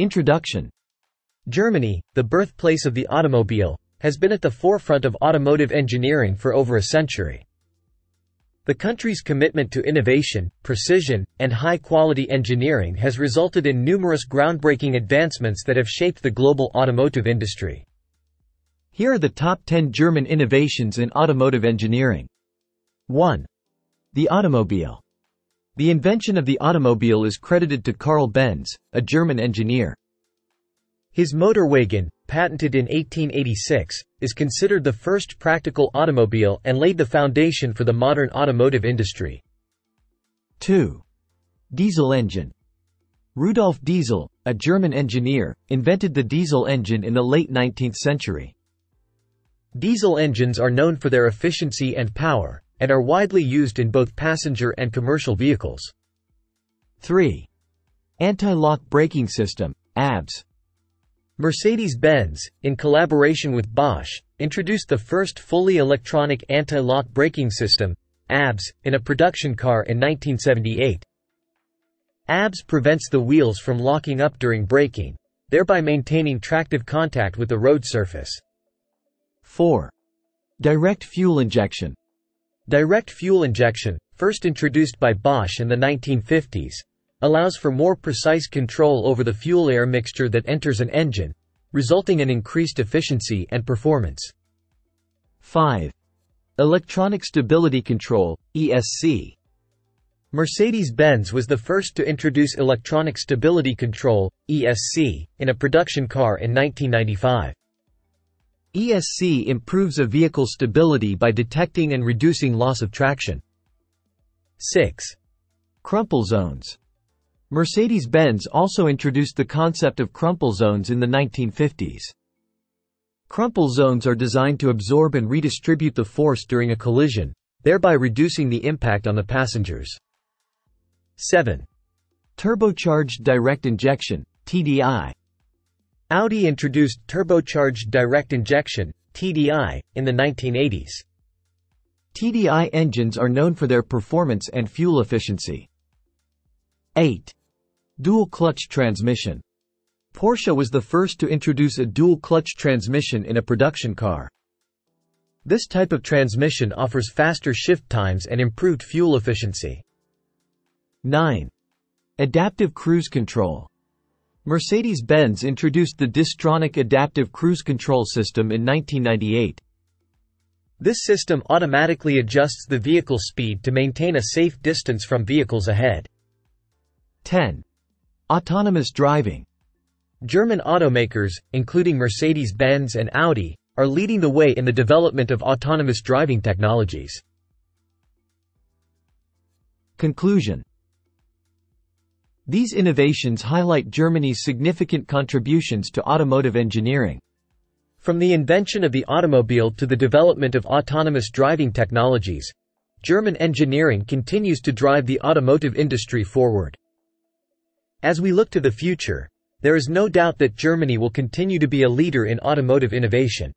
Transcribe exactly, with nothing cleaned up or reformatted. Introduction. Germany, the birthplace of the automobile, has been at the forefront of automotive engineering for over a century. The country's commitment to innovation, precision, and high-quality engineering has resulted in numerous groundbreaking advancements that have shaped the global automotive industry. Here are the top ten German innovations in automotive engineering. one. The automobile. The invention of the automobile is credited to Karl Benz, a German engineer. His motorwagen, patented in eighteen eighty-six, is considered the first practical automobile and laid the foundation for the modern automotive industry. two. Diesel engine. Rudolf Diesel, a German engineer, invented the diesel engine in the late nineteenth century. Diesel engines are known for their efficiency and power, and are widely used in both passenger and commercial vehicles. three. Anti-lock braking system, A B S. Mercedes-Benz, in collaboration with Bosch, introduced the first fully electronic anti-lock braking system, A B S, in a production car in nineteen seventy-eight. A B S prevents the wheels from locking up during braking, thereby maintaining tractive contact with the road surface. four. Direct fuel injection. Direct fuel injection, first introduced by Bosch in the nineteen fifties, allows for more precise control over the fuel-air mixture that enters an engine, resulting in increased efficiency and performance. five. Electronic Stability Control, E S C. Mercedes-Benz was the first to introduce Electronic Stability Control, E S C, in a production car in nineteen ninety-five. E S C improves a vehicle's stability by detecting and reducing loss of traction. six. Crumple zones. Mercedes-Benz also introduced the concept of crumple zones in the nineteen fifties. Crumple zones are designed to absorb and redistribute the force during a collision, thereby reducing the impact on the passengers. seven. Turbocharged direct injection, T D I. Audi introduced turbocharged direct injection, T D I, in the nineteen eighties. T D I engines are known for their performance and fuel efficiency. eight. Dual-clutch transmission. Porsche was the first to introduce a dual-clutch transmission in a production car. This type of transmission offers faster shift times and improved fuel efficiency. nine. Adaptive cruise control. Mercedes-Benz introduced the Distronic adaptive cruise control system in nineteen ninety-eight. This system automatically adjusts the vehicle speed to maintain a safe distance from vehicles ahead. ten. Autonomous driving. German automakers, including Mercedes-Benz and Audi, are leading the way in the development of autonomous driving technologies. Conclusion. These innovations highlight Germany's significant contributions to automotive engineering. From the invention of the automobile to the development of autonomous driving technologies, German engineering continues to drive the automotive industry forward. As we look to the future, there is no doubt that Germany will continue to be a leader in automotive innovation.